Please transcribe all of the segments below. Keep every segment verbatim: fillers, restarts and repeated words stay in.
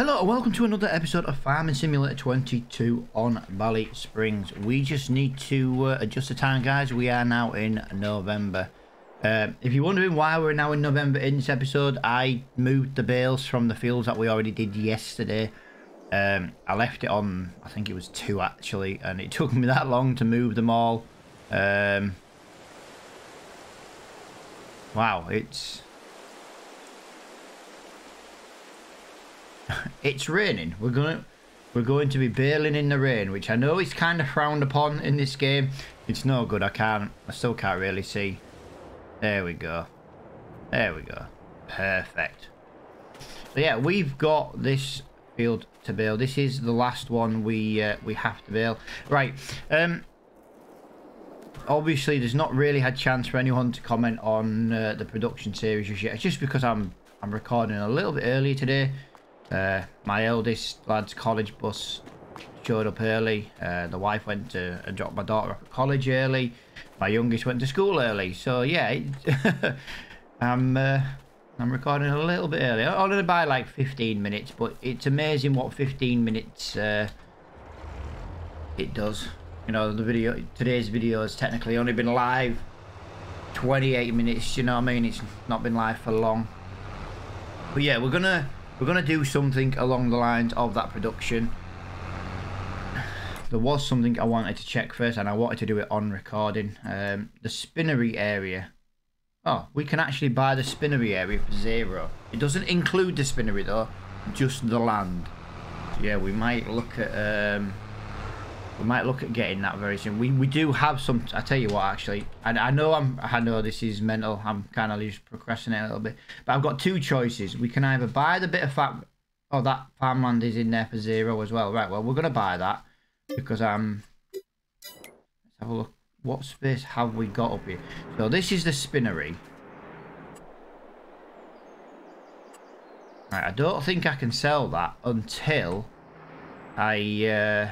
Hello and welcome to another episode of Farming Simulator twenty-two on Ballysprings. We just need to uh, adjust the time, guys. We are now in November. Uh, if you're wondering why we're now in November in this episode, I moved the bales from the fields that we already did yesterday. Um, I left it on, I think it was two actually, and it took me that long to move them all. Um, wow, it's... It's raining. We're gonna, we're going to be baling in the rain, which I know is kind of frowned upon in this game. It's no good. I can't. I still can't really see. There we go. There we go. Perfect. So yeah, we've got this field to bale. This is the last one we uh, we have to bale. Right. Um. Obviously, there's not really had a chance for anyone to comment on uh, the production series just yet. It's just because I'm I'm recording a little bit earlier today. Uh, my eldest lad's college bus showed up early, uh, the wife went to uh, drop my daughter off at college early, my youngest went to school early, so yeah, it, I'm uh, I'm recording a little bit early, only by like fifteen minutes, but it's amazing what fifteen minutes uh, it does. You know, the video, today's video has technically only been live twenty-eight minutes, you know what I mean, it's not been live for long. But yeah, we're gonna We're going to do something along the lines of that production. There was something I wanted to check first, and I wanted to do it on recording. Um, the spinnery area. Oh, we can actually buy the spinnery area for zero. It doesn't include the spinnery though, just the land. So yeah, we might look at um, we might look at getting that very soon. We we do have some. I tell you what, actually, and I know I'm I know this is mental. I'm kind of just procrastinating a little bit, but I've got two choices. We can either buy the bit of farm. Oh, that farmland is in there for zero as well. Right. Well, we're gonna buy that because um. Let's have a look. What space have we got up here? So this is the spinnery. Right. I don't think I can sell that until I. Uh,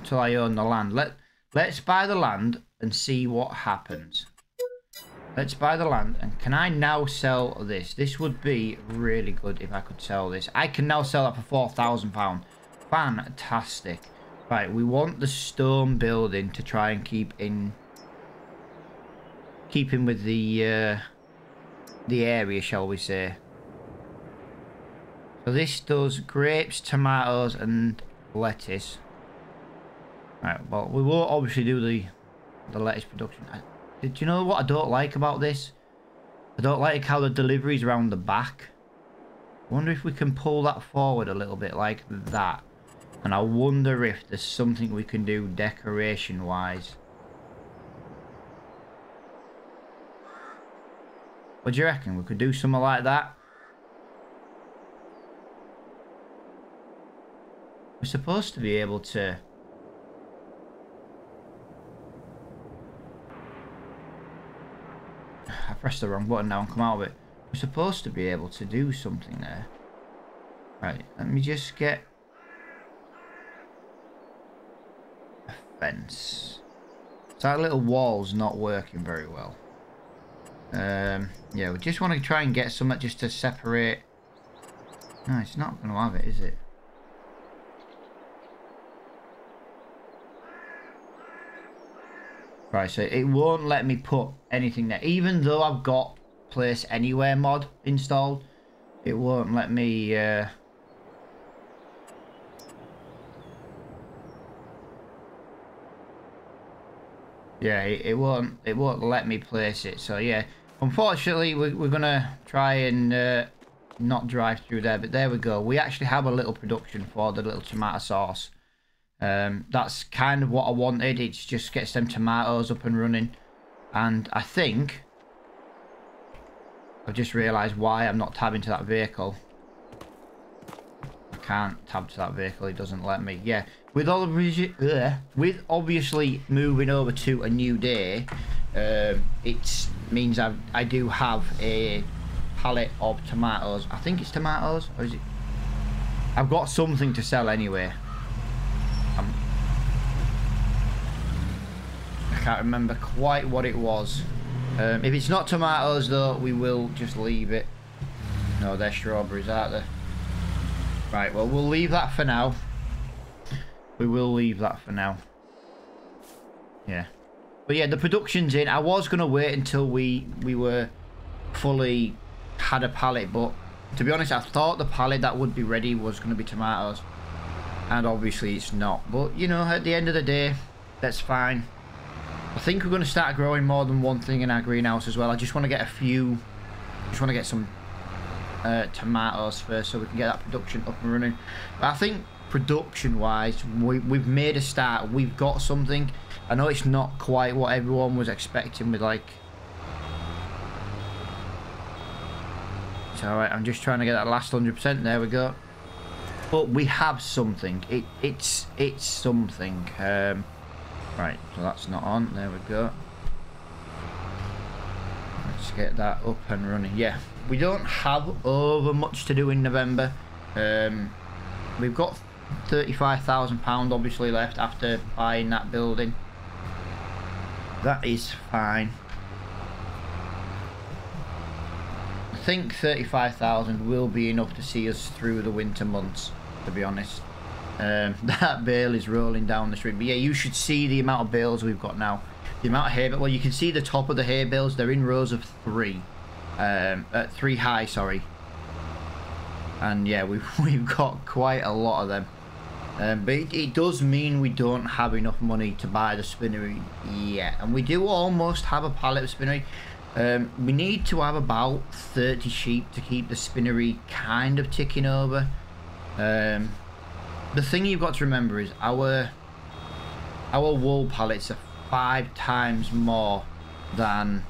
Until I own the land. Let, let's buy the land and see what happens. Let's buy the land. And can I now sell this? This would be really good if I could sell this. I can now sell that for four thousand pounds. Fantastic. Right, we want the stone building to try and keep in... Keep in with the... Uh, the area, shall we say. So this does grapes, tomatoes and lettuce. Right, well, we will obviously do the the lettuce production. I, did you know what I don't like about this? I don't like how the delivery's around the back. I wonder if we can pull that forward a little bit like that. And I wonder if there's something we can do decoration-wise. What do you reckon? We could do something like that? We're supposed to be able to... I pressed the wrong button now and come out of it. We're supposed to be able to do something there. Right, let me just get... a fence. So that little wall's not working very well. Um, yeah, we just want to try and get something just to separate... No, it's not going to have it, is it? Right, so it won't let me put anything there. Even though I've got Place Anywhere mod installed, it won't let me... Uh... Yeah, it, it won't. It won't let me place it. So yeah, unfortunately, we're, we're gonna try and uh, not drive through there. But there we go. We actually have a little production for the little tomato sauce. Um, that's kind of what I wanted. It just gets them tomatoes up and running. And I think I've just realised why I'm not tabbing to that vehicle. I can't tab to that vehicle. It doesn't let me. Yeah, with all the, with obviously moving over to a new day, um, it means I I do have a pallet of tomatoes. I think it's tomatoes, or is it? I've got something to sell anyway. I can't remember quite what it was. Um, if it's not tomatoes though, we will just leave it. No, they're strawberries, aren't they? Right, well, we'll leave that for now. We will leave that for now. Yeah. But yeah, the production's in. I was going to wait until we, we were fully had a pallet, but to be honest, I thought the pallet that would be ready was going to be tomatoes. And obviously it's not. But, you know, at the end of the day, that's fine. I think we're going to start growing more than one thing in our greenhouse as well. I just want to get a few... just want to get some uh, tomatoes first so we can get that production up and running. But I think production-wise, we, we've made a start. We've got something. I know it's not quite what everyone was expecting with, like... It's alright, I'm just trying to get that last one hundred percent. There we go. But we have something. It, it's it's something. Um, right, so that's not on. There we go. Let's get that up and running. Yeah, we don't have over much to do in November. Um, we've got thirty-five thousand pounds obviously left after buying that building. That is fine. I think thirty-five thousand will be enough to see us through the winter months, to be honest. Um, that bale is rolling down the street. But yeah, you should see the amount of bales we've got now. The amount of hay, well, you can see the top of the hay bales. They're in rows of three, um, uh, three high, sorry. And yeah, we've we've got quite a lot of them. Um, but it, it does mean we don't have enough money to buy the spinnery yet, and we do almost have a pallet of spinnery. Um, we need to have about thirty sheep to keep the spinnery kind of ticking over. Um, the thing you've got to remember is our our wool pallets are five times more than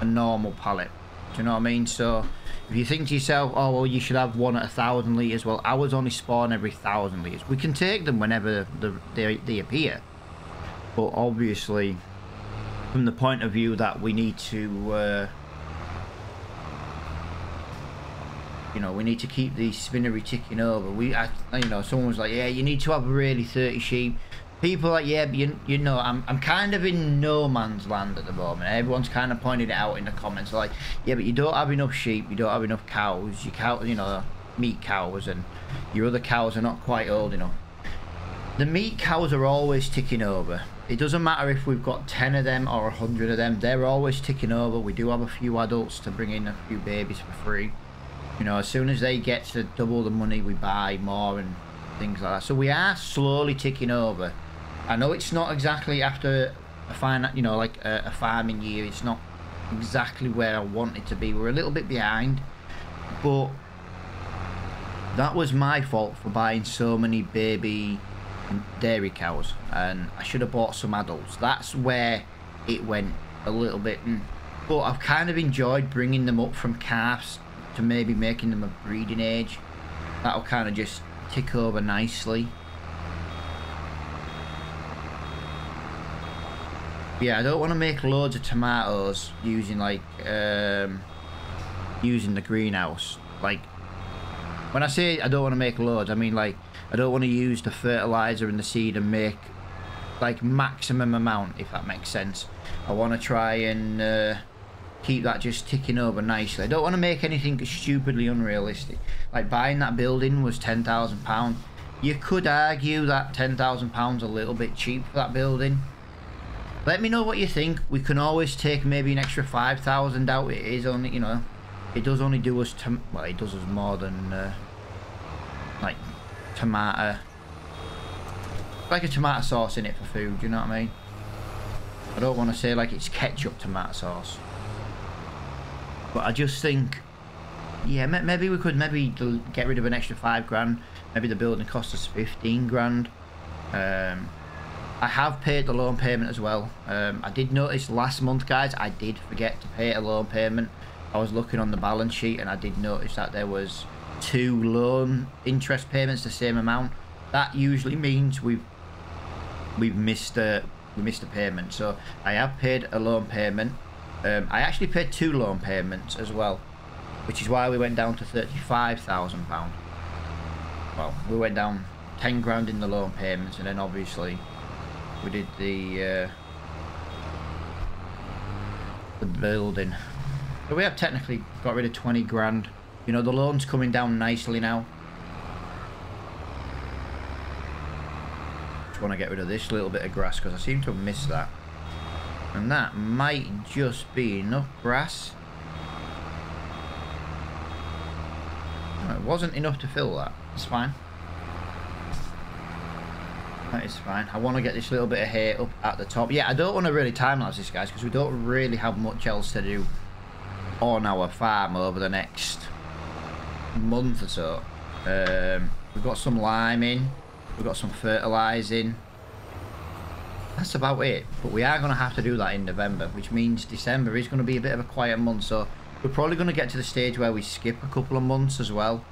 a normal pallet. Do you know what I mean? So if you think to yourself, oh well, you should have one at a thousand litres, well, ours only spawn every thousand litres. We can take them whenever the, they, they appear, but obviously from the point of view that we need to uh, you know, we need to keep the spinnery ticking over. We I, you know, someone was like, yeah, you need to have really thirty sheep. People are like, yeah, but you, you know, I'm, I'm kind of in no man's land at the moment. Everyone's kind of pointed it out in the comments, like, yeah, but you don't have enough sheep, you don't have enough cows, you cow, you know, meat cows, and your other cows are not quite old enough. The meat cows are always ticking over. It doesn't matter if we've got ten of them or a hundred of them, they're always ticking over. We do have a few adults to bring in a few babies for free. You know, as soon as they get to double the money, we buy more and things like that. So we are slowly ticking over. I know it's not exactly after a fine, you know, like a, a farming year. It's not exactly where I want it to be. We're a little bit behind, but that was my fault for buying so many baby dairy cows, and I should have bought some adults. That's where it went a little bit. But I've kind of enjoyed bringing them up from calves to maybe making them a breeding age. That'll kind of just tick over nicely. Yeah, I don't want to make loads of tomatoes using like um, using the greenhouse. Like, when I say I don't want to make loads, I mean like I don't want to use the fertilizer and the seed and make like maximum amount, if that makes sense. I want to try and uh, keep that just ticking over nicely. I don't want to make anything stupidly unrealistic. Like buying that building was ten thousand pounds. You could argue that ten thousand pounds a little bit cheap for that building. Let me know what you think. We can always take maybe an extra five thousand out. It is only, you know, it does only do us, to, well, it does us more than, uh, like, tomato. Like a tomato sauce in it for food, you know what I mean? I don't want to say, like, it's ketchup tomato sauce. But I just think, yeah, maybe we could maybe get rid of an extra five grand. Maybe the building cost us fifteen grand. Um... I have paid the loan payment as well. Um, I did notice last month, guys, I did forget to pay a loan payment. I was looking on the balance sheet and I did notice that there was two loan interest payments, the same amount. That usually means we've we've missed a we missed a payment. So I have paid a loan payment. Um, I actually paid two loan payments as well, which is why we went down to thirty-five thousand pounds. Well, we went down ten grand in the loan payments, and then obviously we did the uh, the building. So we have technically got rid of twenty grand. You know, the loan's coming down nicely now. I want to get rid of this little bit of grass because I seem to have missed that. And that might just be enough grass. No, it wasn't enough to fill that. It's fine. That is fine. I want to get this little bit of hay up at the top. Yeah, I don't want to really time-lapse this, guys, because we don't really have much else to do on our farm over the next month or so. Um, we've got some liming. We've got some fertilising. That's about it. But we are going to have to do that in November, which means December is going to be a bit of a quiet month. So we're probably going to get to the stage where we skip a couple of months as well.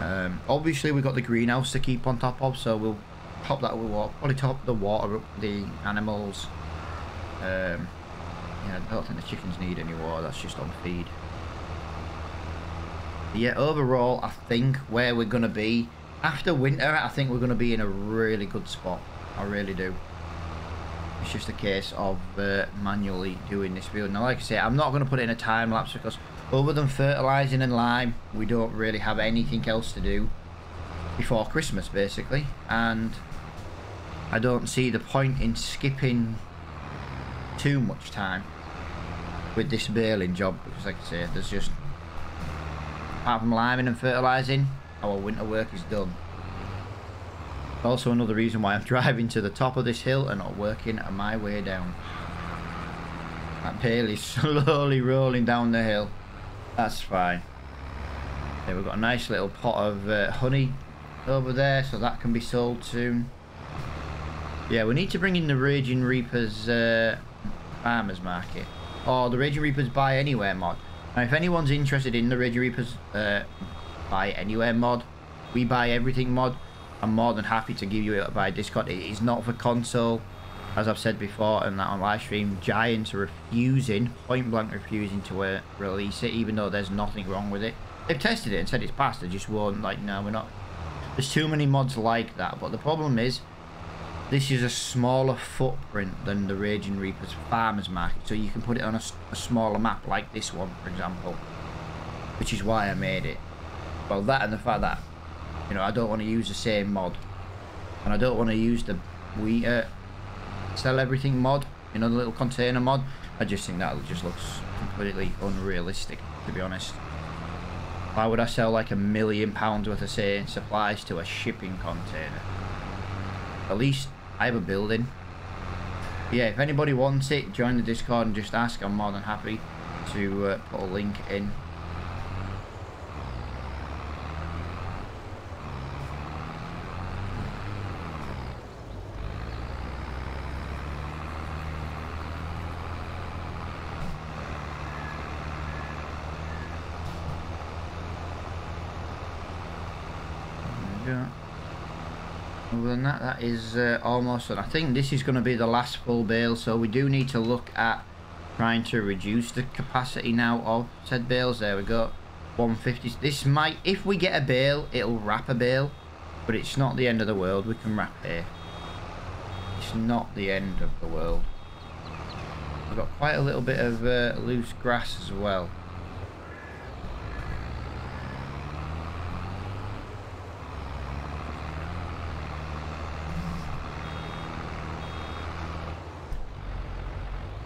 Um, obviously, we've got the greenhouse to keep on top of, so we'll pop that with water. Probably top the water up the animals. Um, yeah, I don't think the chickens need any water. That's just on feed. But yeah, overall, I think where we're going to be after winter, I think we're going to be in a really good spot. I really do. It's just a case of uh, manually doing this field. Now, like I say, I'm not going to put it in a time lapse because other than fertilising and lime, we don't really have anything else to do before Christmas, basically. And I don't see the point in skipping too much time with this baling job because, like I say, there's just, apart from liming and fertilising, our winter work is done. Also another reason why I'm driving to the top of this hill and not working my way down. That pail is slowly rolling down the hill. That's fine. There, we've got a nice little pot of uh, honey over there, so that can be sold soon. Yeah, we need to bring in the Raging Reapers uh, farmers market, or the Raging Reapers buy anywhere mod. Now, if anyone's interested in the Raging Reapers uh, buy anywhere mod, we buy everything mod, I'm more than happy to give you it by Discord. It is not for console, as I've said before, and that on live stream, Giants are refusing, point blank refusing to uh, release it, even though there's nothing wrong with it. They've tested it and said it's passed. They just won't, like, no, we're not. There's too many mods like that. But the problem is, this is a smaller footprint than the Raging Reapers Farmers Market, so you can put it on a, a smaller map, like this one, for example, which is why I made it. Well, that and the fact that, you know, I don't want to use the same mod, and I don't want to use the we uh, sell everything mod, you know, the little container mod. I just think that just looks completely unrealistic, to be honest. Why would I sell like a million pounds worth of, say, supplies to a shipping container? At least I have a building. Yeah, if anybody wants it, join the Discord and just ask. I'm more than happy to uh, put a link in. That that is uh, almost done. I think this is going to be the last full bale, so we do need to look at trying to reduce the capacity now of said bales. There we go, one fifty. This might, if we get a bale, it'll wrap a bale, but it's not the end of the world. We can wrap here. It's not the end of the world. We've got quite a little bit of uh, loose grass as well.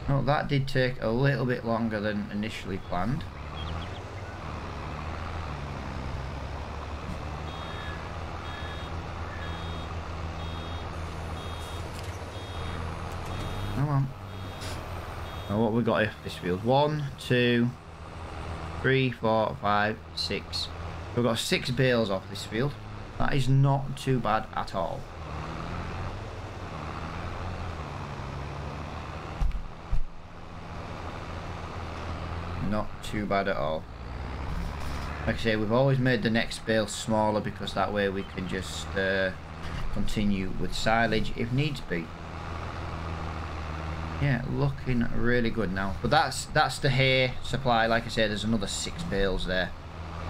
Well, that did take a little bit longer than initially planned. Come on. Now, what we got here for this field? One, two, three, four, five, six. We've got six bales off this field. That is not too bad at all. Not too bad at all. Like I say, we've always made the next bale smaller because that way we can just uh, continue with silage if needs be. Yeah, looking really good now. But that's that's the hay supply. Like I say, there's another six bales there.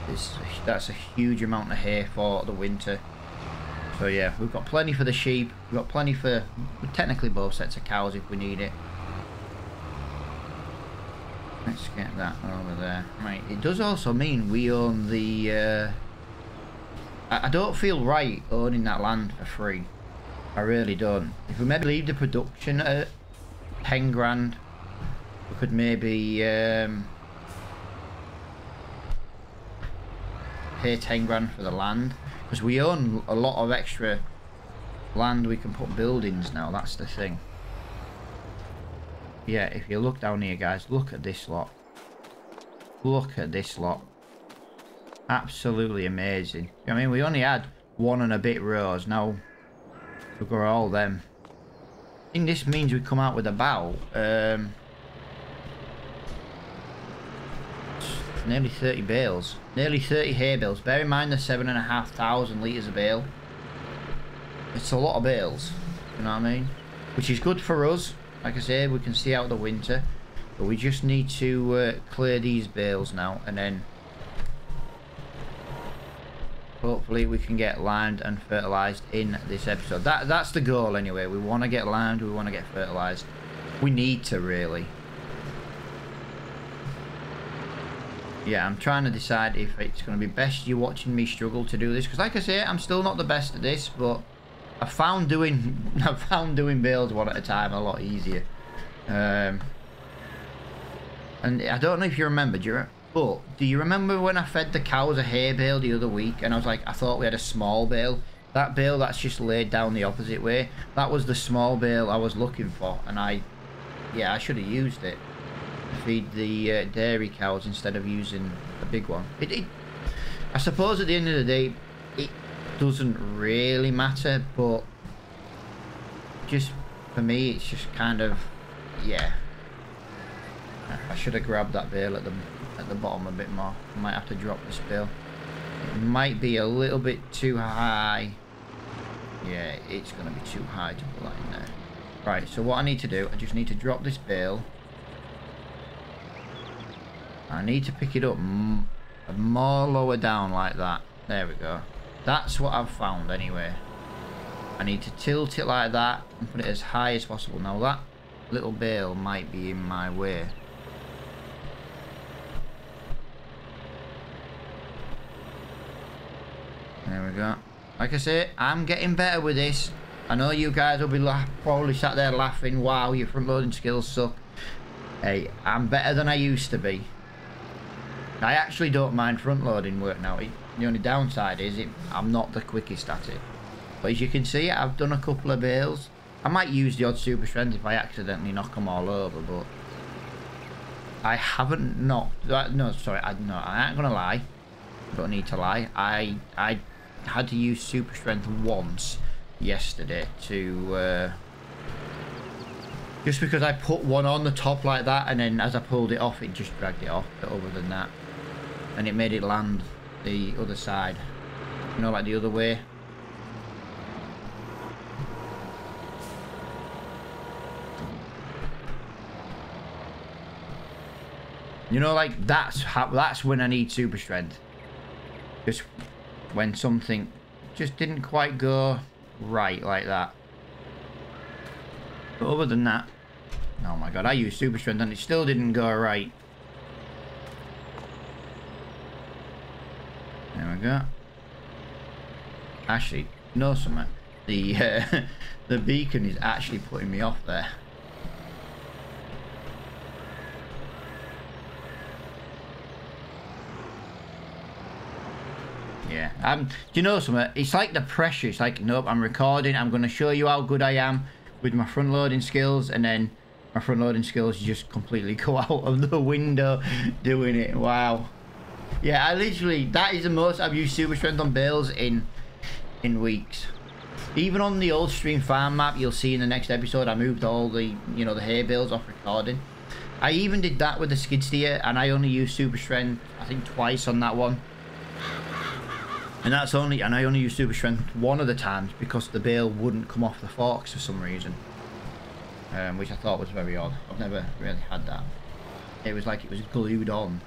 It's, that's a huge amount of hay for the winter. So yeah, we've got plenty for the sheep. We've got plenty for technically both sets of cows if we need it. Let's get that over there. Right, it does also mean we own the... Uh, I, I don't feel right owning that land for free. I really don't. If we maybe leave the production at ten grand, we could maybe um, pay ten grand for the land. Because we own a lot of extra land we can put buildings now, that's the thing. Yeah, if you look down here, guys, look at this lot. Look at this lot. Absolutely amazing. I mean, we only had one and a bit rows. Now, we've got all them. I think this means we come out with about um, nearly thirty bales. Nearly thirty hay bales. Bear in mind the seven and a half thousand litres of bale. It's a lot of bales. You know what I mean? Which is good for us. Like I say, we can see out the winter, but we just need to uh, clear these bales now, and then hopefully we can get limed and fertilised in this episode. That that's the goal anyway. We want to get limed, we want to get fertilised. We need to really. Yeah, I'm trying to decide if it's going to be best you watching me struggle to do this, because like I say, I'm still not the best at this, but I found doing I found doing bales one at a time a lot easier. Um, and I don't know if you remember, do you, but do you remember when I fed the cows a hay bale the other week? And I was like, I thought we had a small bale. That bale that's just laid down the opposite way, that was the small bale I was looking for. And I, yeah, I should have used it to feed the uh, dairy cows instead of using a big one. It, it, I suppose at the end of the day, it doesn't really matter, but just for me it's just kind of, yeah, I should have grabbed that bale at the at the bottom a bit more. I might have to drop this bale. It might be a little bit too high. Yeah, it's gonna be too high to put that in there. Right, so what I need to do, I just need to drop this bale. I need to pick it up m more lower down like that. There we go. That's what I've found anyway. I need to tilt it like that and put it as high as possible. Now that little bale might be in my way. There we go. Like I say, I'm getting better with this. I know you guys will be laugh probably sat there laughing, wow, your front loading skills suck. Hey, I'm better than I used to be. I actually don't mind front loading work now. The only downside is it, I'm not the quickest at it. But as you can see, I've done a couple of bales. I might use the odd super strength if I accidentally knock them all over, but I haven't knocked... No, sorry, I, no, I ain't going to lie. I don't need to lie. I I had to use super strength once yesterday to... Uh, just because I put one on the top like that, and then as I pulled it off, it just dragged it off. But other than that, and it made it land the other side, you know, like the other way. You know, like that's how, that's when I need super strength. Just when something just didn't quite go right like that. But other than that, oh my god, I used super strength and it still didn't go right. There we go. Actually, no, something. The uh, the beacon is actually putting me off there. Yeah. Um. Do you know something? It's like the pressure. It's like, nope. I'm recording. I'm going to show you how good I am with my front loading skills, and then my front loading skills just completely go out of the window doing it. Wow. Yeah, I literally, that is the most I've used super strength on bales in in weeks. Even on the old stream farm map, you'll see in the next episode, I moved all the, you know, the hay bales off recording. I even did that with the skid steer, and I only used super strength, I think, twice on that one. And that's only, and I only used super strength one of the times because the bale wouldn't come off the forks for some reason. Um, which I thought was very odd. I've never really had that. It was like it was glued on.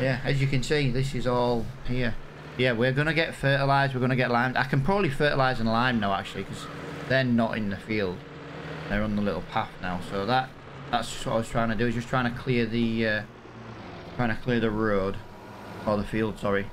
Yeah, as you can see, this is all here. Yeah, we're going to get fertilised, we're going to get limed. I can probably fertilise and lime now, actually, because they're not in the field. They're on the little path now. So that that's what I was trying to do, is just trying to clear the, uh, trying to clear the road. Or the field, sorry.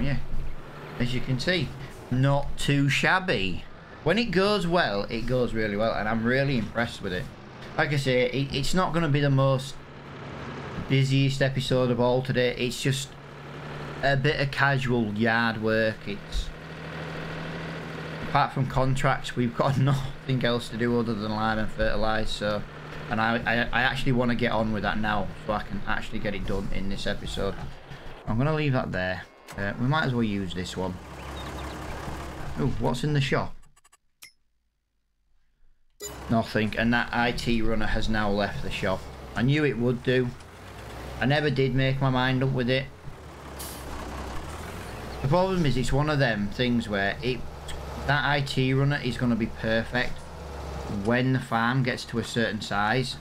yeah, as you can see, not too shabby. When it goes well, it goes really well, and I'm really impressed with it. Like I say, it, it's not going to be the most busiest episode of all today. It's just a bit of casual yard work. It's apart from contracts, we've got nothing else to do other than lime and fertilise. So, and I, I, I actually want to get on with that now, so I can actually get it done in this episode. I'm going to leave that there. Uh, we might as well use this one. Oh, what's in the shop? Nothing. And that I T runner has now left the shop. I knew it would do. I never did make my mind up with it. The problem is, it's one of them things where it that I T runner is going to be perfect when the farm gets to a certain size.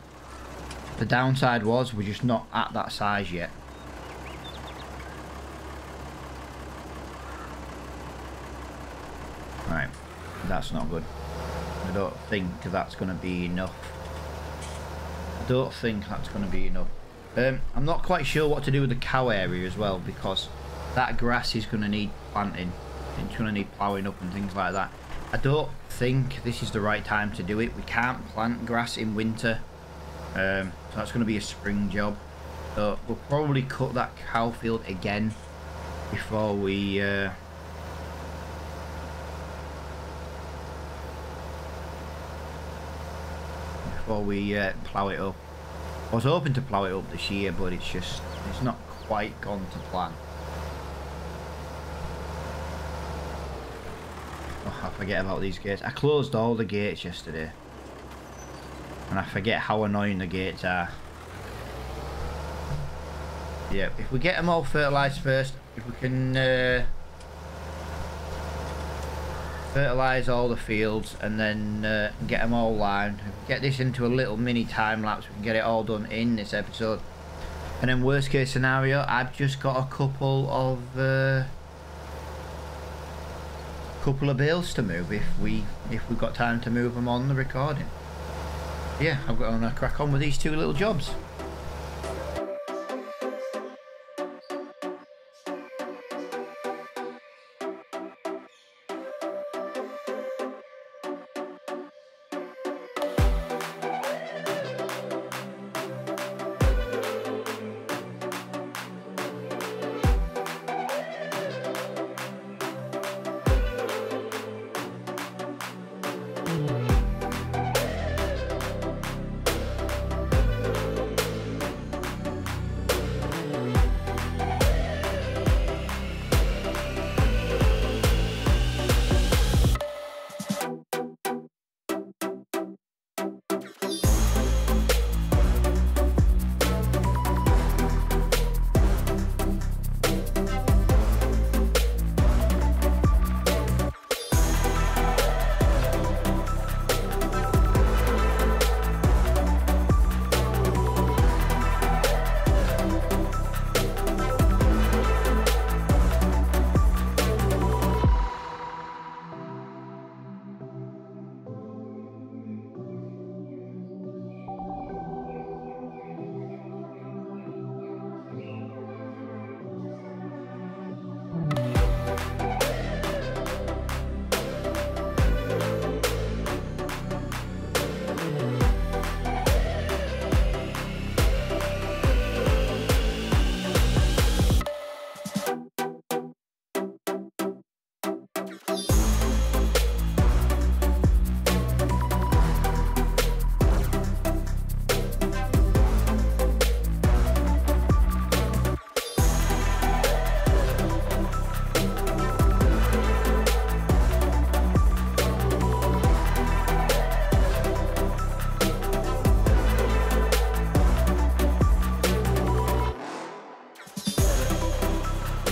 The downside was we're just not at that size yet. Right, that's not good. I don't think that's going to be enough. I don't think that's going to be enough. Um, I'm not quite sure what to do with the cow area as well, because that grass is going to need planting. It's going to need ploughing up and things like that. I don't think this is the right time to do it. We can't plant grass in winter. Um, so that's going to be a spring job. So we'll probably cut that cow field again before we... Uh, Before we uh, plough it up. I was hoping to plough it up this year, but it's just, it's not quite gone to plan. Oh, I forget about these gates. I closed all the gates yesterday, and I forget how annoying the gates are. Yeah, if we get them all fertilised first, if we can uh, fertilise all the fields and then uh, get them all lined. Get this into a little mini time lapse. We can get it all done in this episode. And then worst case scenario, I've just got a couple of uh, couple of bales to move if we if we've got time to move them on the recording. Yeah, I've got to crack on with these two little jobs.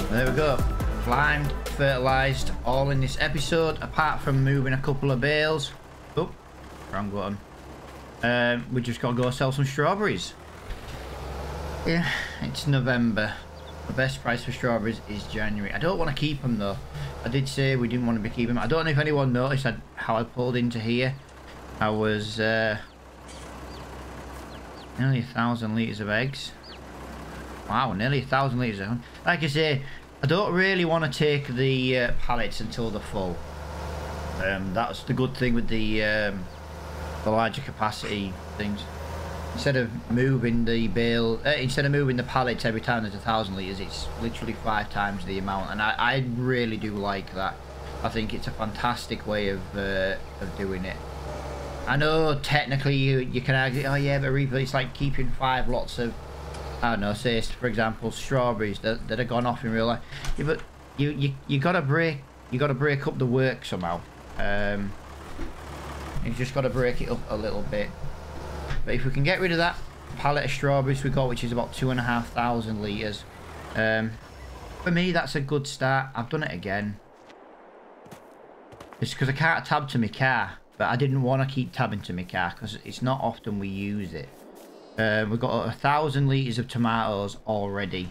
There we go, limed, fertilised, all in this episode, apart from moving a couple of bales. Oh, wrong button. Um, we just got to go sell some strawberries. Yeah, it's November. The best price for strawberries is January. I don't want to keep them though. I did say we didn't want to be keeping them. I don't know if anyone noticed how I pulled into here. I was uh, nearly a thousand litres of eggs. Wow, nearly a thousand litres of eggs. Like I say, I don't really want to take the uh, pallets until they're full. Um, that's the good thing with the um, the larger capacity things. Instead of moving the bale, uh, instead of moving the pallets every time there's a thousand litres, it's literally five times the amount, and I, I really do like that. I think it's a fantastic way of uh, of doing it. I know technically you you can argue, oh yeah, but Reaper, it's like keeping five lots of, I don't know, say for example strawberries that that have gone off in real life. Yeah, but you you you gotta break you gotta break up the work somehow. Um, you've just got to break it up a little bit. But if we can get rid of that pallet of strawberries we got, which is about two and a half thousand litres, um, for me that's a good start. I've done it again. It's because I can't tab to my car, but I didn't want to keep tabbing to my car because it's not often we use it. Uh, we've got a thousand litres of tomatoes already.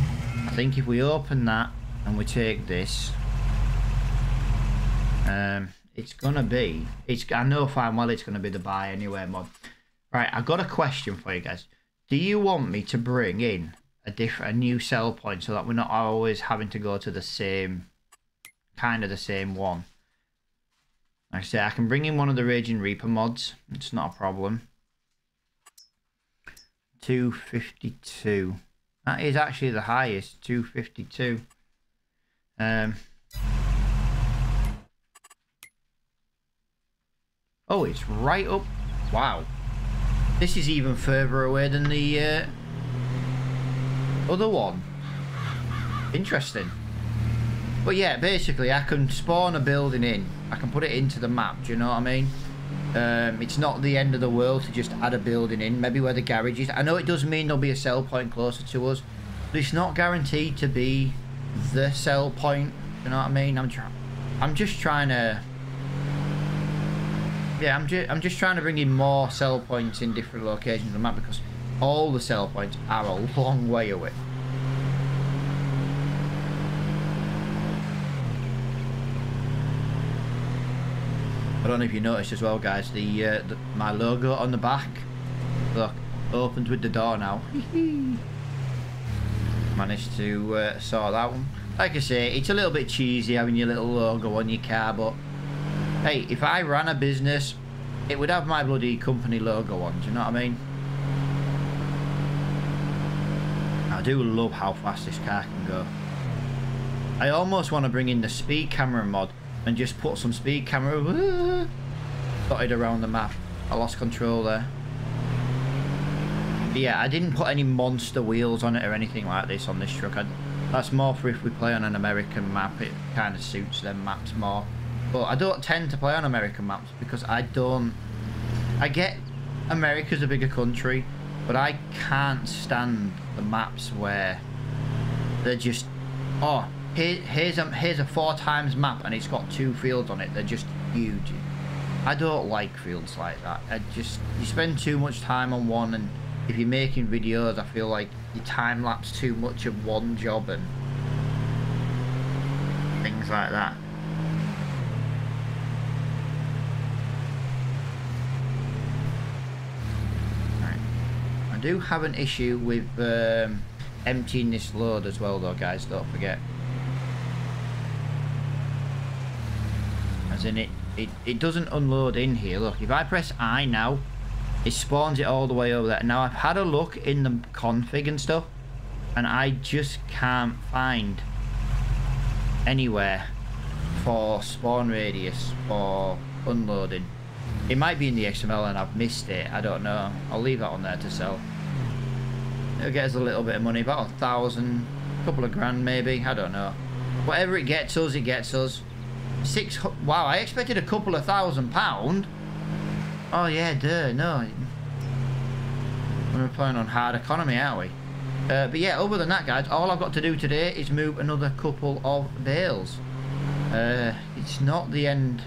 I think if we open that and we take this, um, it's gonna be. It's. I know fine well it's gonna be the buy anywhere mod. Right, I've got a question for you guys. Do you want me to bring in a different, a new sell point so that we're not always having to go to the same, kind of the same one? Like I say, I can bring in one of the Raging Reaper mods. It's not a problem. two fifty-two. That is actually the highest. two fifty-two. Um. Oh, it's right up. Wow. This is even further away than the uh, other one. Interesting. But yeah, basically I can spawn a building in. I can put it into the map, do you know what I mean? Um, it's not the end of the world to just add a building in. Maybe where the garage is. I know it does mean there'll be a sell point closer to us, but it's not guaranteed to be the sell point, do you know what I mean? I'm, try I'm just trying to... Yeah, I'm, ju I'm just trying to bring in more sell points in different locations on the map because all the sell points are a long way away. I don't know if you noticed as well, guys, the, uh, the my logo on the back. Look, opens with the door now. Managed to uh, sort that one. Like I say, it's a little bit cheesy having your little logo on your car, but... Hey, if I ran a business, it would have my bloody company logo on, do you know what I mean? I do love how fast this car can go. I almost want to bring in the speed camera mod and just put some speed camera woo, dotted around the map. I lost control there. But yeah, I didn't put any monster wheels on it or anything like this on this truck. I, that's more for if we play on an American map. It kind of suits them maps more. But I don't tend to play on American maps because I don't... I get America's a bigger country, but I can't stand the maps where they're just... Oh, here, here's a, here's a four times map and it's got two fields on it. They're just huge. I don't like fields like that. I just... You spend too much time on one, and if you're making videos, I feel like you time-lapse too much of one job and things like that. I do have an issue with um, emptying this load as well though, guys, don't forget, as in it, it it doesn't unload in here. Look, if I press I now, it spawns it all the way over there. Now I've had a look in the config and stuff, and I just can't find anywhere for spawn radius for unloading. It might be in the X M L and I've missed it. I don't know. I'll leave that on there to sell. It'll get us a little bit of money. About a thousand. A couple of grand maybe. I don't know. Whatever it gets us, it gets us. Six... Wow, I expected a couple of thousand pound. Oh yeah, duh. No. We're playing on hard economy, aren't we? Uh, but yeah, other than that, guys, all I've got to do today is move another couple of bales. Uh, it's not the end...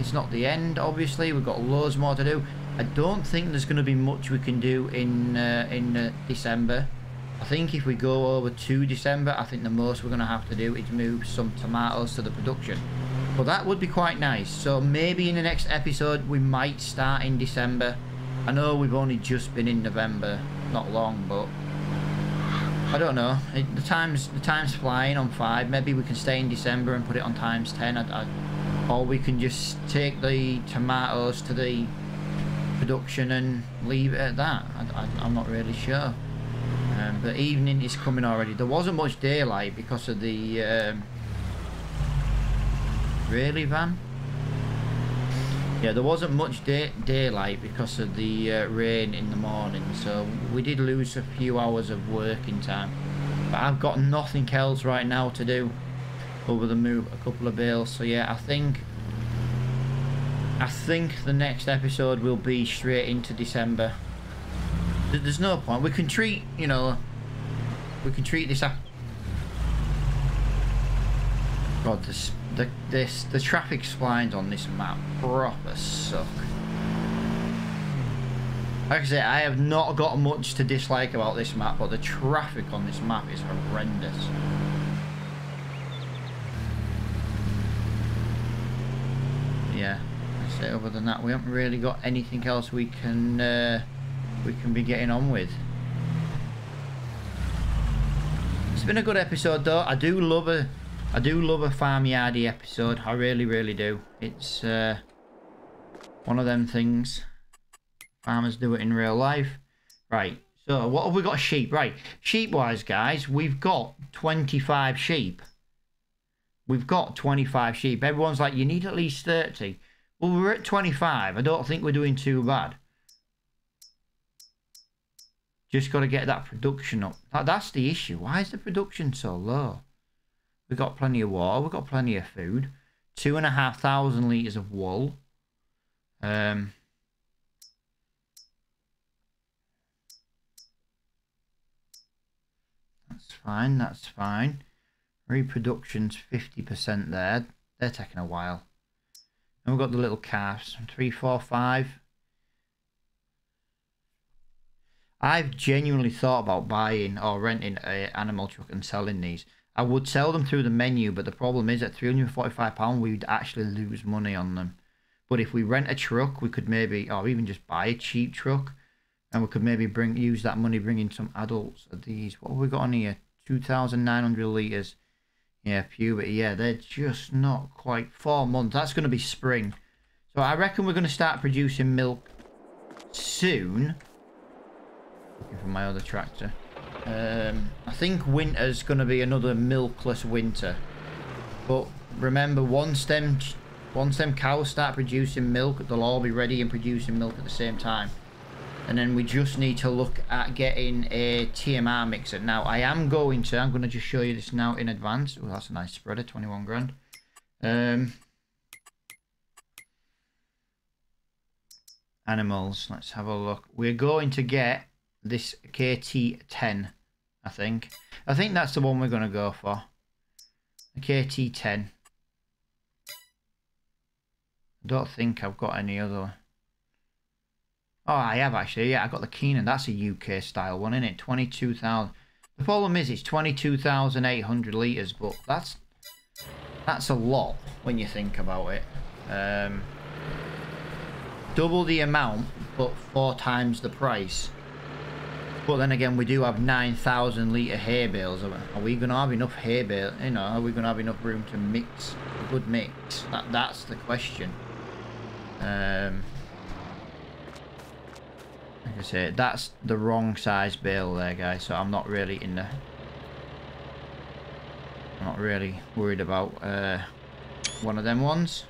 It's not the end, obviously. We've got loads more to do. I don't think there's going to be much we can do in uh, in uh, December. I think if we go over to December, I think the most we're going to have to do is move some tomatoes to the production. But that would be quite nice. So maybe in the next episode, we might start in December. I know we've only just been in November. Not long, but... I don't know. It, the time's the time's flying on five. Maybe we can stay in December and put it on times ten. I, I, or we can just take the tomatoes to the production and leave it at that. I, I, I'm not really sure. Um, but evening is coming already. There wasn't much daylight because of the... Um, really, Van? Yeah, there wasn't much day daylight because of the uh, rain in the morning, so we did lose a few hours of working time. But I've got nothing else right now to do other than move a couple of bales. So yeah, I think I think the next episode will be straight into December. There's no point. We can treat, you know, we can treat this. God, this. The, this, the traffic spines on this map proper suck. Like I say, I have not got much to dislike about this map, but the traffic on this map is horrendous. Yeah, I say other than that, we haven't really got anything else we can uh, we can be getting on with. It's been a good episode though. I do love a. I do love a farmyardy episode. I really, really do. It's uh, one of them things. Farmers do it in real life. Right, so what have we got? Sheep, right. Sheep-wise, guys, we've got twenty-five sheep. We've got twenty-five sheep. Everyone's like, you need at least thirty. Well, we're at twenty-five. I don't think we're doing too bad. Just got to get that production up. That, that's the issue. Why is the production so low? We've got plenty of water. We've got plenty of food. Two and a half thousand litres of wool. Um, that's fine. That's fine. Reproduction's fifty percent there. They're taking a while. And we've got the little calves. Three, four, five. I've genuinely thought about buying or renting an animal truck and selling these. I would sell them through the menu, but the problem is at three hundred and forty-five pounds we'd actually lose money on them. But if we rent a truck, we could maybe, or even just buy a cheap truck, and we could maybe bring use that money bringing some adults of these. What have we got on here? two thousand nine hundred litres. Yeah, puberty. Yeah, they're just not quite four months. That's going to be spring. So I reckon we're going to start producing milk soon. Looking for my other tractor. Um, I think winter's going to be another milkless winter, but remember, once them once them cows start producing milk, they'll all be ready and producing milk at the same time. And then we just need to look at getting a T M R mixer. Now I am going to, I'm going to just show you this now in advance. Oh, that's a nice spreader, twenty-one grand. Um, animals, let's have a look. We're going to get this K T ten, I think. I think that's the one we're going to go for. The K T ten. I don't think I've got any other one. Oh, I have actually. Yeah, I got the Keenan. That's a U K style one, isn't it? twenty-two thousand. The problem is it's twenty-two thousand eight hundred litres, but that's that's a lot when you think about it. Um, double the amount, but four times the price. But then again, we do have nine thousand litre hay bales. Are we going to have enough hay bales? You know, are we going to have enough room to mix a good mix? That, that's the question. Um, like I say, that's the wrong size bale there, guys. So I'm not really in the... I'm not really worried about uh, one of them ones.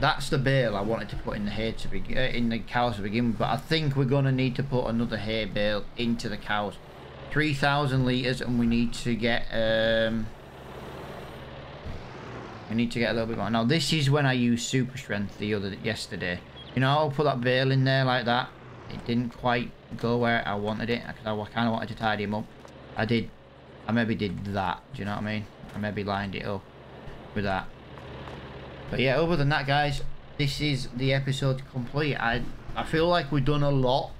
That's the bale I wanted to put in the hay to be uh, in the cows to begin with, but I think we're gonna need to put another hay bale into the cows. Three thousand litres, and we need to get um, we need to get a little bit more. Now this is when I used super strength the other yesterday. You know, I'll put that bale in there like that. It didn't quite go where I wanted it because I kind of wanted to tidy him up. I did, I maybe did that. Do you know what I mean? I maybe lined it up with that. But yeah, other than that, guys, this is the episode complete. I I feel like we've done a lot.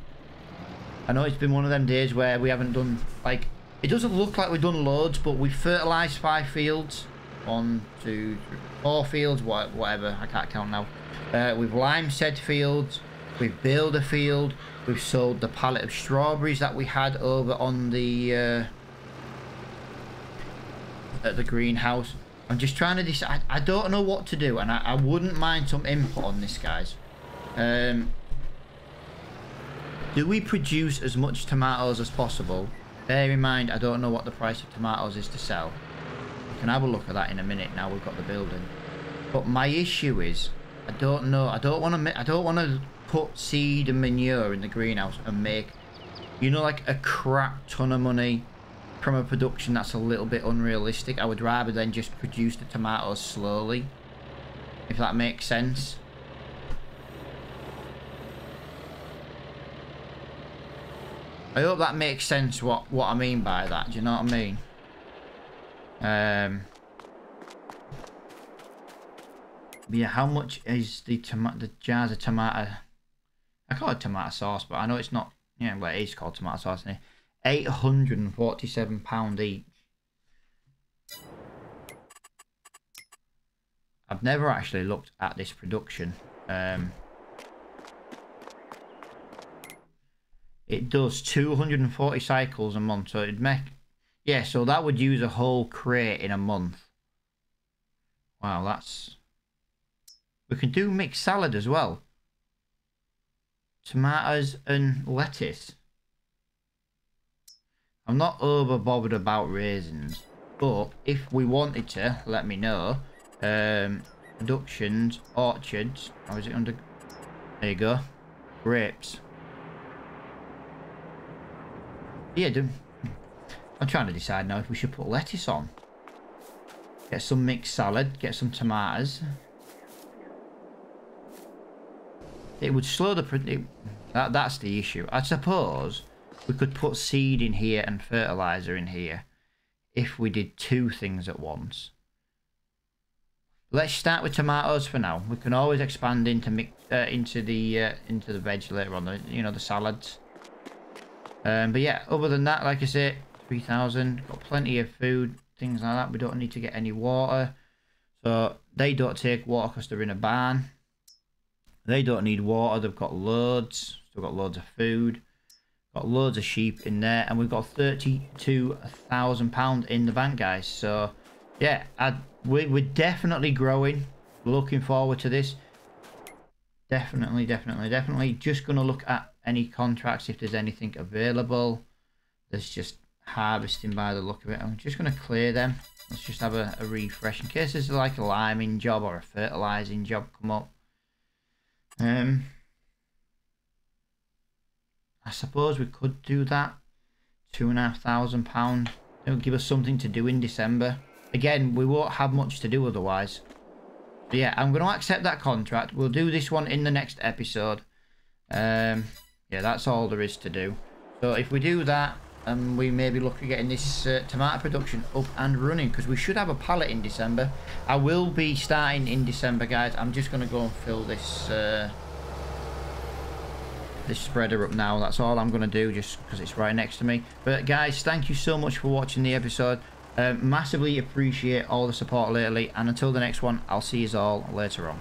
I know it's been one of them days where we haven't done, like, it doesn't look like we've done loads, but we've fertilised five fields. One, two, three, four fields, whatever. I can't count now. Uh, we've lime said fields. We've built a field. We've sold the pallet of strawberries that we had over on the uh, at the greenhouse. I'm just trying to decide. I don't know what to do, and I, I wouldn't mind some input on this, guys. Um, do we produce as much tomatoes as possible? Bear in mind, I don't know what the price of tomatoes is to sell. We can have a look at that in a minute. Now we've got the building, but my issue is I don't know. I don't want to. I don't want to put seed and manure in the greenhouse and make, you know, like a crap ton of money from a production that's a little bit unrealistic. I would rather than just produce the tomatoes slowly, if that makes sense. I hope that makes sense what what I mean by that. Do you know what I mean? Um yeah, how much is the tomato, the jars of tomato? I call it tomato sauce, but I know it's not. Yeah, well, it is called tomato sauce, isn't it? eight hundred and forty-seven pounds each. I've never actually looked at this production. Um, it does two hundred and forty cycles a month, so it'd make... Yeah, so that would use a whole crate in a month. Wow, that's... We can do mixed salad as well. Tomatoes and lettuce. I'm not over bothered about raisins, but if we wanted to, let me know. Um, productions, orchards. How is it under? There you go. Grapes. Yeah, do, I'm trying to decide now if we should put lettuce on. Get some mixed salad. Get some tomatoes. It would slow the. It, that that's the issue, I suppose. We could put seed in here and fertilizer in here if we did two things at once. Let's start with tomatoes for now. We can always expand into mix, uh, into the uh, into the veg later on, the, you know, the salads. Um, but yeah, other than that, like I said, three thousand, got plenty of food, things like that. We don't need to get any water. So they don't take water because they're in a barn. They don't need water. They've got loads. Still got loads of food. Got loads of sheep in there, and we've got thirty-two thousand pounds in the bank, guys. So yeah, I, we, we're definitely growing. Looking forward to this. Definitely, definitely, definitely. Just going to look at any contracts if there's anything available. There's just harvesting by the look of it. I'm just going to clear them. Let's just have a, a refresh in case there's like a liming job or a fertilizing job come up. Um... I suppose we could do that. Two and a half thousand pounds. It'll give us something to do in December. Again, we won't have much to do otherwise. But yeah, I'm going to accept that contract. We'll do this one in the next episode. Um, yeah, that's all there is to do. So if we do that, um, we may be looking at getting this uh, tomato production up and running, because we should have a pallet in December. I will be starting in December, guys. I'm just going to go and fill this... Uh, this spreader up now. That's all I'm going to do, just because it's right next to me. But guys, thank you so much for watching the episode. Um, massively appreciate all the support lately, and until the next one, I'll see you all later on.